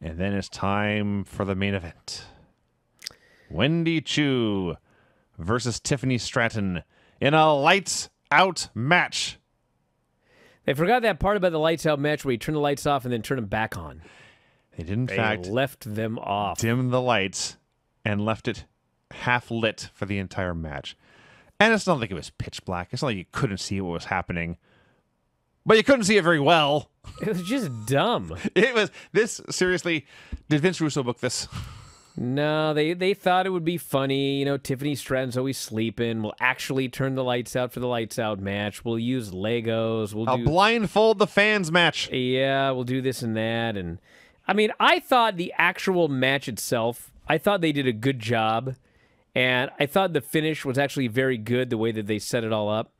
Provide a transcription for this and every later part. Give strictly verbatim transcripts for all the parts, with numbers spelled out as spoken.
And then it's time for the main event. Wendy Choo versus Tiffany Stratton in a lights-out match. They forgot that part about the lights-out match where you turn the lights off and then turn them back on. They did, in fact, left them off. Dimmed the lights and left it half-lit for the entire match. And it's not like it was pitch black. It's not like you couldn't see what was happening. But you couldn't see it very well. It was just dumb. It was... This, seriously, did Vince Russo book this? No, they, they thought it would be funny. You know, Tiffany Stratton's always sleeping. We'll actually turn the lights out for the lights out match. We'll use Legos. We'll I'll do... blindfold the fans match. Yeah, we'll do this and that. And I mean, I thought the actual match itself, I thought they did a good job. And I thought the finish was actually very good, the way that they set it all up.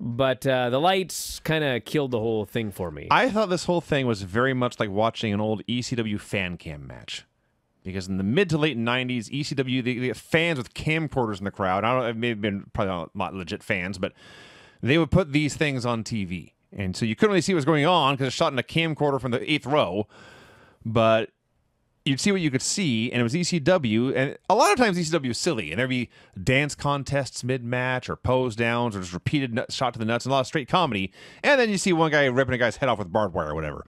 But uh, the lights kind of killed the whole thing for me. I thought this whole thing was very much like watching an old E C W fan cam match. Because in the mid to late nineties, E C W, the, the fans with camcorders in the crowd, I don't know, it may have been probably not legit fans, but they would put these things on T V. And so you couldn't really see what was going on because it's shot in a camcorder from the eighth row. But you'd see what you could see, and it was E C W, and a lot of times E C W is silly, and there'd be dance contests mid-match, or pose downs, or just repeated nut shot to the nuts, and a lot of straight comedy, and then you see one guy ripping a guy's head off with barbed wire or whatever.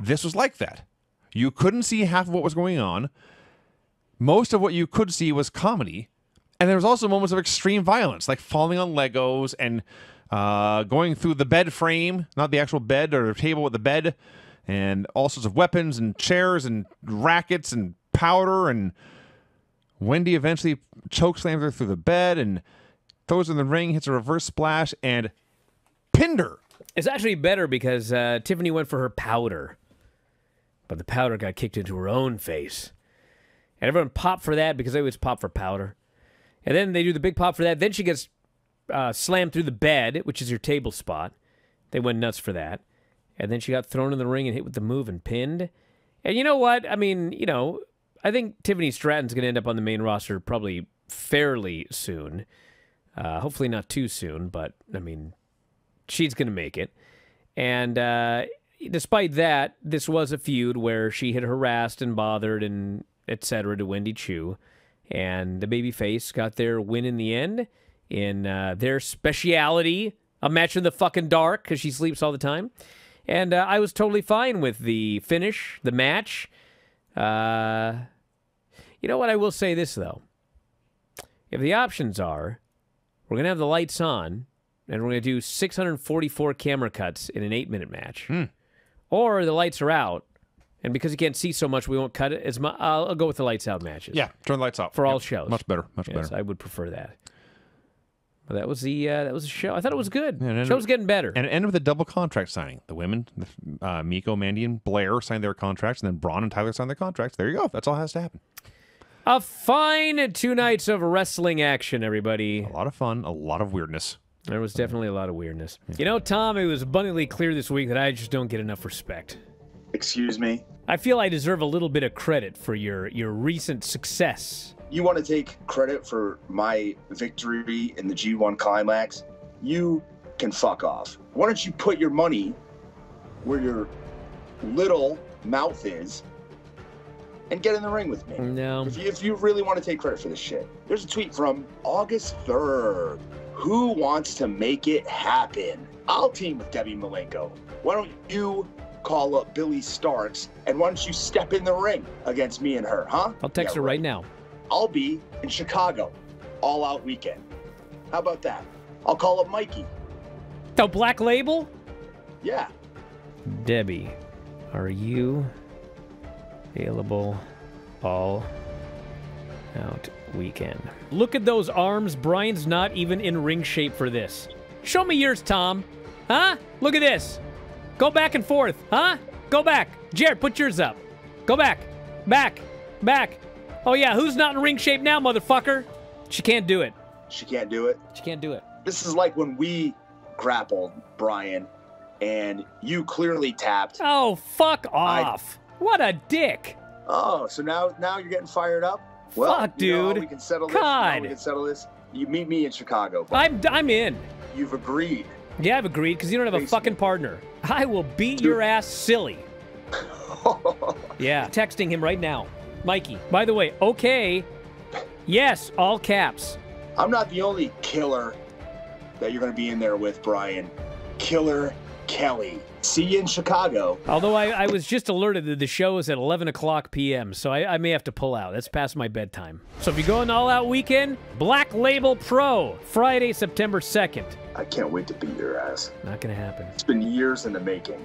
This was like that. You couldn't see half of what was going on. Most of what you could see was comedy, and there was also moments of extreme violence, like falling on Legos, and uh, going through the bed frame, not the actual bed or table with the bed, and all sorts of weapons and chairs and rackets and powder. And Wendy eventually chokeslams her through the bed and throws her in the ring, hits a reverse splash, and pinned her. It's actually better because uh, Tiffany went for her powder. But the powder got kicked into her own face. And everyone popped for that because they always pop for powder. And then they do the big pop for that. Then she gets uh, slammed through the bed, which is your table spot. They went nuts for that. And then she got thrown in the ring and hit with the move and pinned. And you know what? I mean, you know, I think Tiffany Stratton's going to end up on the main roster probably fairly soon. Uh, hopefully not too soon, but, I mean, she's going to make it. And uh, despite that, this was a feud where she had harassed and bothered and et cetera to Wendy Choo. And the babyface got their win in the end in uh, their speciality, a match in the fucking dark because she sleeps all the time. And uh, I was totally fine with the finish, the match. Uh, you know what? I will say this, though. If the options are, we're going to have the lights on, and we're going to do six hundred forty-four camera cuts in an eight-minute match. Mm. Or the lights are out, and because you can't see so much, we won't cut it as much. I'll, I'll go with the lights-out matches. Yeah, turn the lights off. For yep. all shows. Much better, much yes, better. I would prefer that. But that was the uh, that was the show. I thought it was good. Yeah, the show was getting better. And it ended with a double contract signing. The women, the, uh, Miko, Mandy, and Blair signed their contracts, and then Braun and Tyler signed their contracts. There you go. That's all that has to happen. A fine two nights of wrestling action, everybody. A lot of fun, a lot of weirdness. There was definitely a lot of weirdness. Yeah. You know, Tom, it was abundantly clear this week that I just don't get enough respect. Excuse me? I feel I deserve a little bit of credit for your, your recent success. You want to take credit for my victory in the G one Climax? You can fuck off. Why don't you put your money where your little mouth is and get in the ring with me? No. If you, if you really want to take credit for this shit. There's a tweet from August third. Who wants to make it happen? I'll team with Debbie Malenko. Why don't you call up Billy Starks and why don't you step in the ring against me and her, huh? I'll text yeah, her right, right now. I'll be in Chicago all out weekend. How about that? I'll call up Mikey. The Black Label? Yeah. Debbie, are you available all out weekend? Look at those arms. Brian's not even in ring shape for this. Show me yours, Tom. Huh? Look at this. Go back and forth. Huh? Go back. Jared, put yours up. Go back. Back. Back. Oh, yeah, who's not in ring shape now, motherfucker? She can't do it. She can't do it? She can't do it. This is like when we grappled, Brian, and you clearly tapped. Oh, fuck off. I... What a dick. Oh, so now now you're getting fired up? Well, fuck, dude. You know how we can settle this. God. You know how we can settle this. You meet me in Chicago. I'm, I'm in. You've agreed. Yeah, I've agreed, because you don't have Thanks. a fucking partner. I will beat dude. your ass silly. Yeah, texting him right now. Mikey, by the way, okay, yes, all caps. I'm not the only killer that you're going to be in there with, Brian. Killer Kelly. See you in Chicago. Although I, I was just alerted that the show is at eleven o'clock p m, so I, I may have to pull out. That's past my bedtime. So if you go on All Out Weekend, Black Label Pro, Friday, September second. I can't wait to beat your ass. Not going to happen. It's been years in the making.